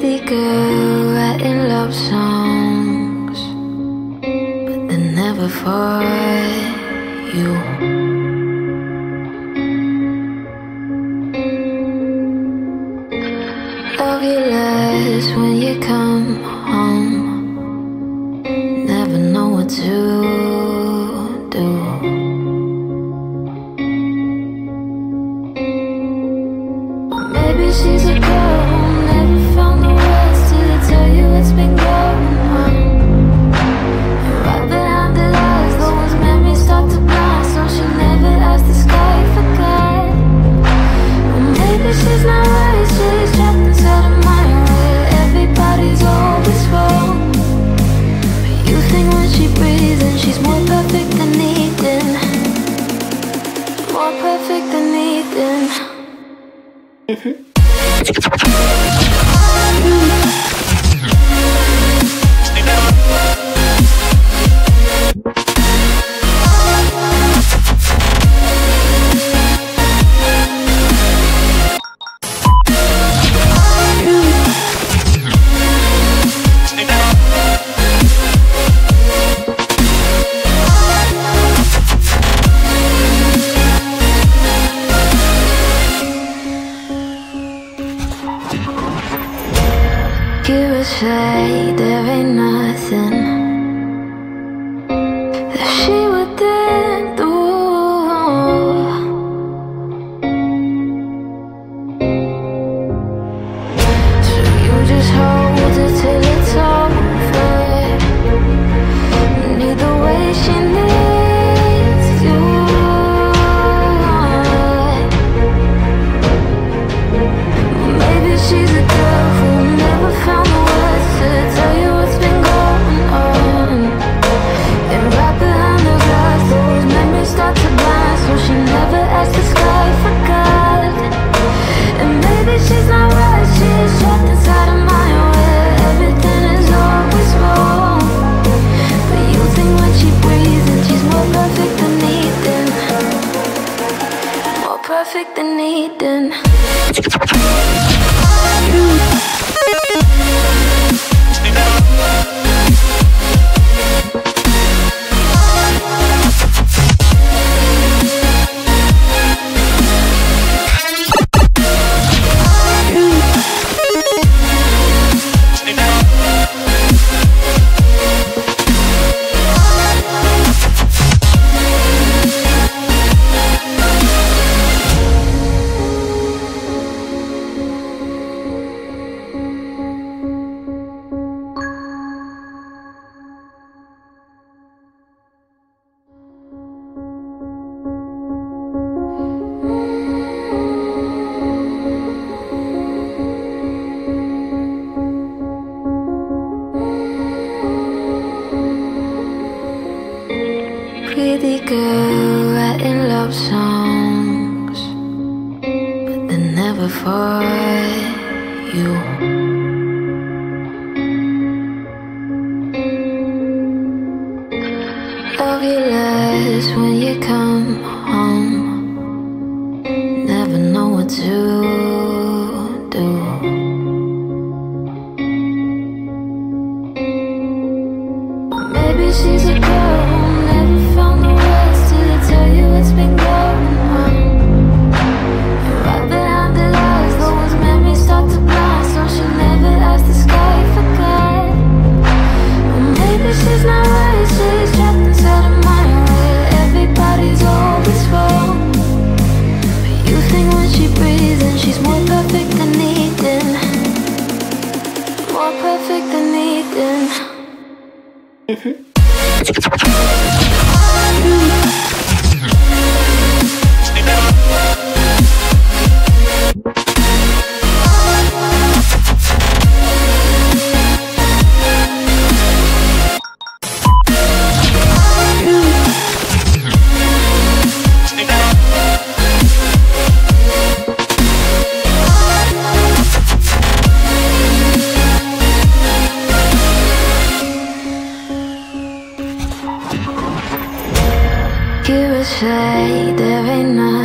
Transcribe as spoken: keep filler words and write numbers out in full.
pretty girl writing love songs, but they're never for you. Love you less when you come home, never know what to do. She's a girl who never found the words to tell you what's been going on, and right behind the lies, those memories start to blind, so she never asked the sky for God. Well, maybe she's not right, she's trapped inside a mind where everybody's always wrong. But you think when she breathes in, she's more perfect than Eden, more perfect than Eden. Mm-hmm. Give a shade, there ain't nothing that she wouldn't do. So you just hold it till it's over, and either way she needs you. Maybe she's a girl who never found the words to tell you what's been going on, and right behind the glass, those memories start to blind, so she never asked the sky for God. And maybe she's not right, she's trapped inside a mind where everything is always wrong. But you think when she breathes in, she's more perfect than Eden, more perfect than Eden. Pretty girl writing love songs, but they're never for you. Love you less when you come home, never know what to do. Maybe she's a girl who never found the words to tell you what's been going on, and right behind the lies, those memories start to blind, so she never asked the sky for God. Well, maybe she's not right, she's trapped inside a mind where everybody's always wrong. But you think when she breathes in, she's more perfect than Eden, more perfect than Eden. Mm-hmm. Give a shade, there ain't nothing.